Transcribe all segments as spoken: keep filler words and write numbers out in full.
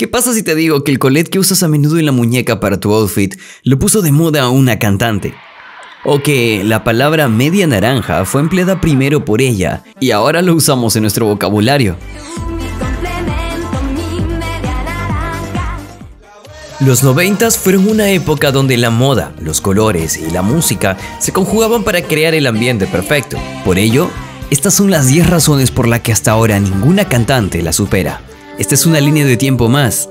¿Qué pasa si te digo que el collet que usas a menudo en la muñeca para tu outfit lo puso de moda a una cantante? ¿O que la palabra media naranja fue empleada primero por ella y ahora lo usamos en nuestro vocabulario? Los noventas fueron una época donde la moda, los colores y la música se conjugaban para crear el ambiente perfecto. Por ello, estas son las diez razones por las que hasta ahora ninguna cantante la supera. Esta es una línea de tiempo más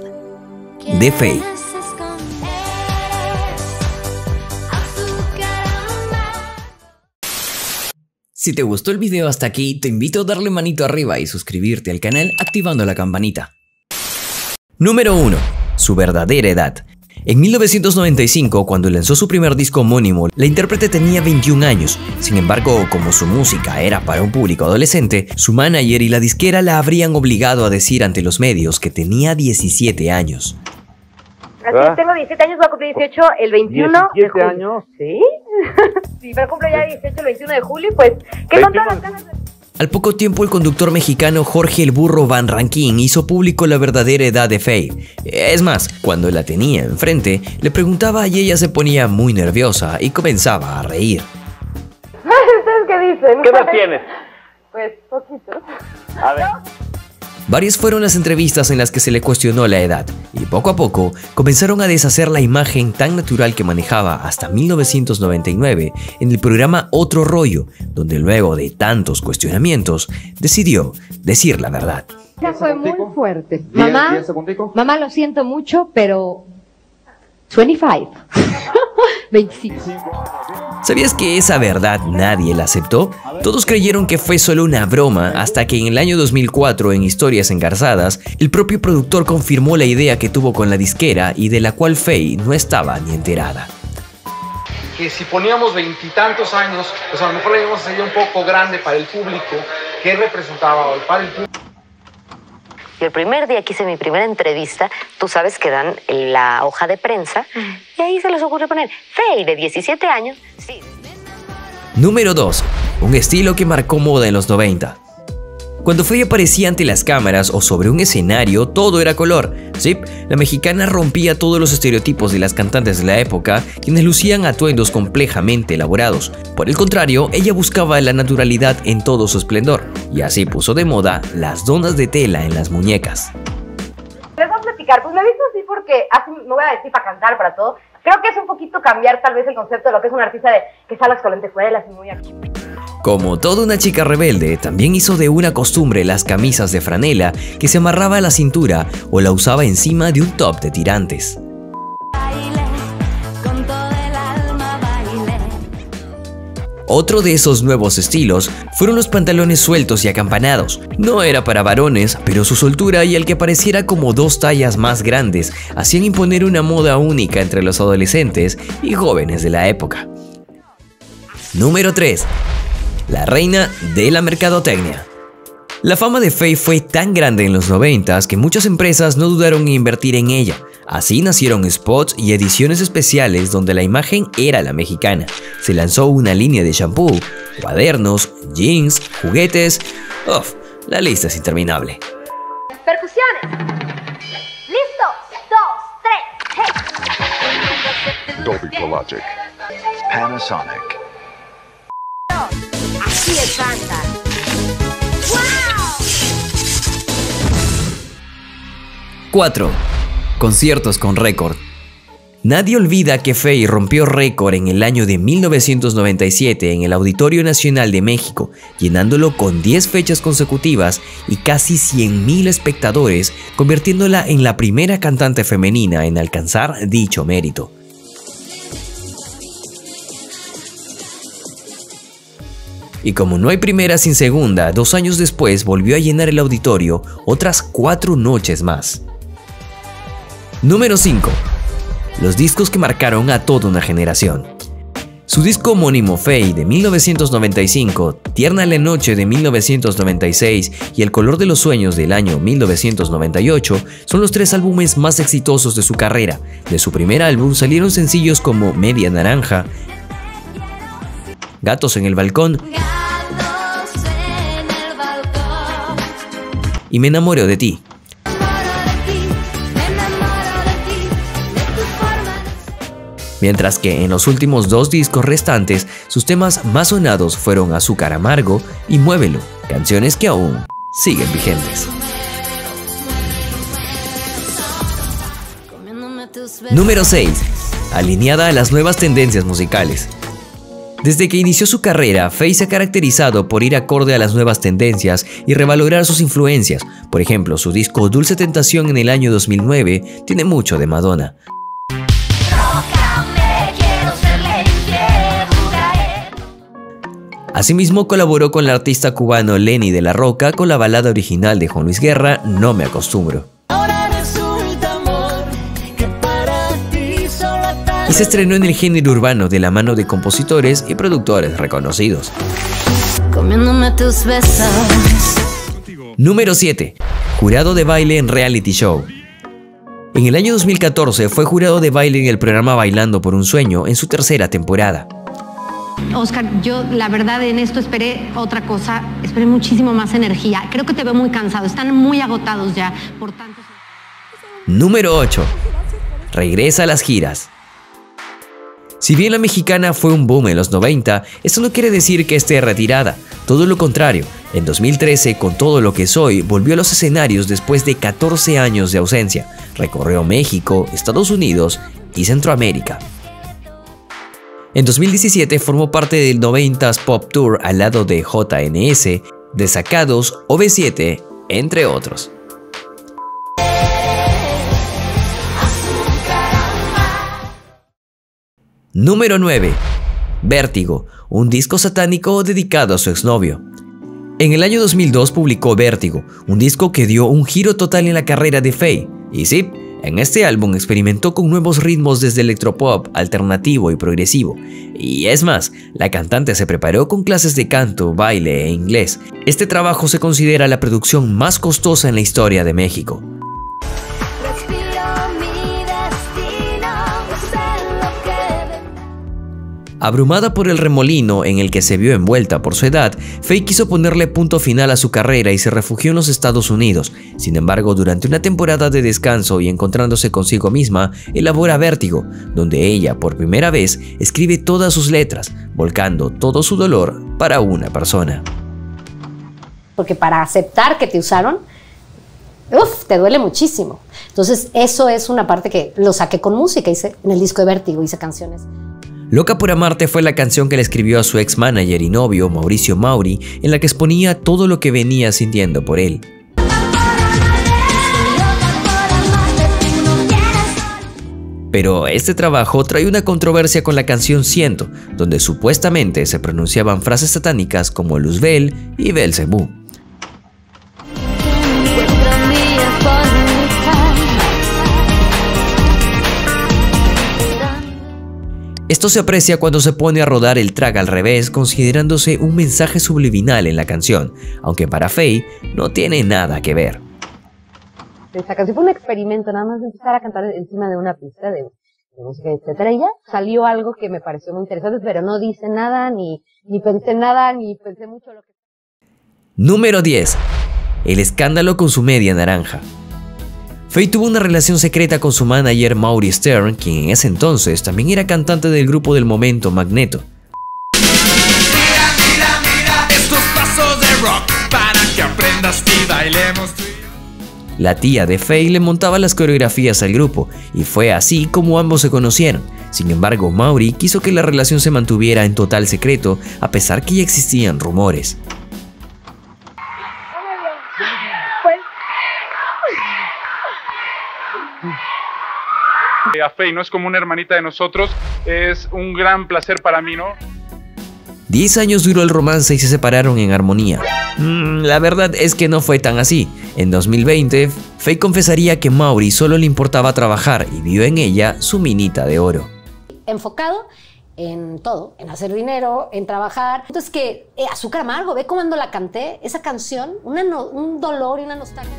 de Fey. Si te gustó el video hasta aquí, te invito a darle manito arriba y suscribirte al canal activando la campanita. Número uno. Su verdadera edad. En mil novecientos noventa y cinco, cuando lanzó su primer disco homónimo, la intérprete tenía veintiún años. Sin embargo, como su música era para un público adolescente, su manager y la disquera la habrían obligado a decir ante los medios que tenía diecisiete años. Así tengo diecisiete años, voy a cumplir dieciocho el veintiuno de julio. ¿diecisiete años? ¿Sí? Sí, pero cumplo ya dieciocho el veintiuno de julio y pues... ¿Qué son todas las caras? Al poco tiempo, el conductor mexicano Jorge el Burro Van Rankin hizo público la verdadera edad de Fey. Es más, cuando la tenía enfrente, le preguntaba y ella se ponía muy nerviosa y comenzaba a reír. ¿Ustedes qué dicen? ¿Qué edad tienes? Pues, poquito. A ver. Varias fueron las entrevistas en las que se le cuestionó la edad, y poco a poco comenzaron a deshacer la imagen tan natural que manejaba hasta mil novecientos noventa y nueve en el programa Otro Rollo, donde luego de tantos cuestionamientos decidió decir la verdad. Ya soy muy fuerte. Mamá, mamá, lo siento mucho, pero... veinticinco. veinticinco. ¿Sabías que esa verdad nadie la aceptó? Todos creyeron que fue solo una broma hasta que en el año dos mil cuatro, en Historias Engarzadas, el propio productor confirmó la idea que tuvo con la disquera y de la cual Fey no estaba ni enterada. Que si poníamos veintitantos años, pues a lo mejor le íbamos a hacer un poco grande para el público. ¿Qué representaba hoy para el público? El primer día que hice mi primera entrevista, tú sabes que dan la hoja de prensa y ahí se les ocurre poner Fey de diecisiete años. Sí. Número dos. Un estilo que marcó moda en los noventa. Cuando Fey aparecía ante las cámaras o sobre un escenario, todo era color. Sí, la mexicana rompía todos los estereotipos de las cantantes de la época, quienes lucían atuendos complejamente elaborados. Por el contrario, ella buscaba la naturalidad en todo su esplendor, y así puso de moda las donas de tela en las muñecas. Les voy a platicar, pues me he visto así porque así me voy a decir para cantar, para todo. Creo que es un poquito cambiar tal vez el concepto de lo que es un artista de que salas con lentejuelas y muy aquí. Como toda una chica rebelde, también hizo de una costumbre las camisas de franela que se amarraba a la cintura o la usaba encima de un top de tirantes. Otro de esos nuevos estilos fueron los pantalones sueltos y acampanados. No era para varones, pero su soltura y el que pareciera como dos tallas más grandes hacían imponer una moda única entre los adolescentes y jóvenes de la época. Número tres. La reina de la mercadotecnia. La fama de Fey fue tan grande en los noventas que muchas empresas no dudaron en invertir en ella. Así nacieron spots y ediciones especiales donde la imagen era la mexicana. Se lanzó una línea de shampoo, cuadernos, jeans, juguetes... Uf, la lista es interminable. Percusiones. Listo. Dos, tres. Hey. Dolby Prologic. Panasonic. cuatro. Conciertos con récord. Nadie olvida que Fey rompió récord en el año de mil novecientos noventa y siete en el Auditorio Nacional de México, llenándolo con diez fechas consecutivas y casi cien mil espectadores, convirtiéndola en la primera cantante femenina en alcanzar dicho mérito. Y como no hay primera sin segunda, dos años después volvió a llenar el auditorio otras cuatro noches más. Número cinco. Los discos que marcaron a toda una generación. Su disco homónimo Fey de mil novecientos noventa y cinco, Tierna la noche de mil novecientos noventa y seis y El color de los sueños del año mil novecientos noventa y ocho son los tres álbumes más exitosos de su carrera. De su primer álbum salieron sencillos como Media Naranja, Gatos en el Balcón, y Me enamoro de ti. mientras que en los últimos dos discos restantes sus temas más sonados fueron Azúcar Amargo y Muévelo, canciones que aún siguen vigentes. Número seis. Alineada a las nuevas tendencias musicales. Desde que inició su carrera, Fey se ha caracterizado por ir acorde a las nuevas tendencias y revalorar sus influencias. Por ejemplo, su disco Dulce Tentación en el año dos mil nueve tiene mucho de Madonna. Asimismo, colaboró con el artista cubano Lenny de la Roca con la balada original de Juan Luis Guerra, No me acostumbro. Y se estrenó en el género urbano de la mano de compositores y productores reconocidos. Tus besos. Número siete. Jurado de baile en reality show. En el año dos mil catorce fue jurado de baile en el programa Bailando por un Sueño en su tercera temporada. Oscar, yo la verdad en esto esperé otra cosa, esperé muchísimo más energía. Creo que te veo muy cansado, están muy agotados ya. Por tanto... Número ocho. Regresa a las giras. Si bien la mexicana fue un boom en los noventa, esto no quiere decir que esté retirada, todo lo contrario. En dos mil trece, Con todo lo que soy, volvió a los escenarios después de catorce años de ausencia. Recorrió México, Estados Unidos y Centroamérica. En dos mil diecisiete formó parte del noventas Pop Tour al lado de J N S, Desacados, O B siete, entre otros. Número nueve. Vértigo, un disco satánico dedicado a su exnovio. En el año dos mil dos publicó Vértigo, un disco que dio un giro total en la carrera de Fey. Y sí, en este álbum experimentó con nuevos ritmos desde electropop, alternativo y progresivo. Y es más, la cantante se preparó con clases de canto, baile e inglés. Este trabajo se considera la producción más costosa en la historia de México. Abrumada por el remolino en el que se vio envuelta por su edad, Fey quiso ponerle punto final a su carrera y se refugió en los Estados Unidos. Sin embargo, durante una temporada de descanso y encontrándose consigo misma, elabora Vértigo, donde ella, por primera vez, escribe todas sus letras, volcando todo su dolor para una persona. Porque para aceptar que te usaron, uf, te duele muchísimo. Entonces, eso es una parte que lo saqué con música, hice en el disco de Vértigo, hice canciones. Loca por amarte fue la canción que le escribió a su ex manager y novio Mauricio Mauri, en la que exponía todo lo que venía sintiendo por él. Pero este trabajo trae una controversia con la canción Siento, donde supuestamente se pronunciaban frases satánicas como Luzbel y Belcebú. Esto se aprecia cuando se pone a rodar el track al revés, considerándose un mensaje subliminal en la canción, aunque para Fey no tiene nada que ver. Esta canción fue un experimento, nada más de empezar a cantar encima de una pista de, de música, etcétera, y ya salió algo que me pareció muy interesante, pero no dice nada, ni, ni pensé nada, ni pensé mucho lo que... Número diez. El escándalo con su media naranja. Fey tuvo una relación secreta con su manager Mauri Stern, quien en ese entonces también era cantante del grupo del momento Magneto. Mira, mira, mira estos pasos de rock para que aprendas y bailemos. La tía de Fey le montaba las coreografías al grupo y fue así como ambos se conocieron. Sin embargo, Mauri quiso que la relación se mantuviera en total secreto a pesar que ya existían rumores. A Fey no es como una hermanita de nosotros, es un gran placer para mí, ¿no? Diez años duró el romance y se separaron en armonía. Mm, la verdad es que no fue tan así. En dos mil veinte, Fey confesaría que Mauri solo le importaba trabajar y vio en ella su minita de oro. Enfocado en todo, en hacer dinero, en trabajar. Entonces que eh, Azúcar Amargo, ve cómo la canté, esa canción, una no, un dolor y una nostalgia.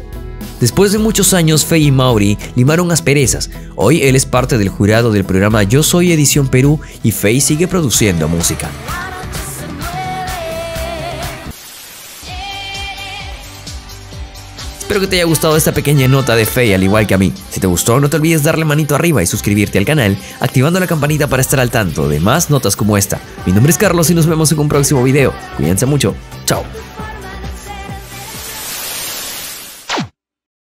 Después de muchos años, Fey y Mauri limaron asperezas. Hoy él es parte del jurado del programa Yo Soy Edición Perú y Fey sigue produciendo música. Espero que te haya gustado esta pequeña nota de Fey al igual que a mí. Si te gustó, no te olvides darle manito arriba y suscribirte al canal, activando la campanita para estar al tanto de más notas como esta. Mi nombre es Carlos y nos vemos en un próximo video. Cuídense mucho. Chao.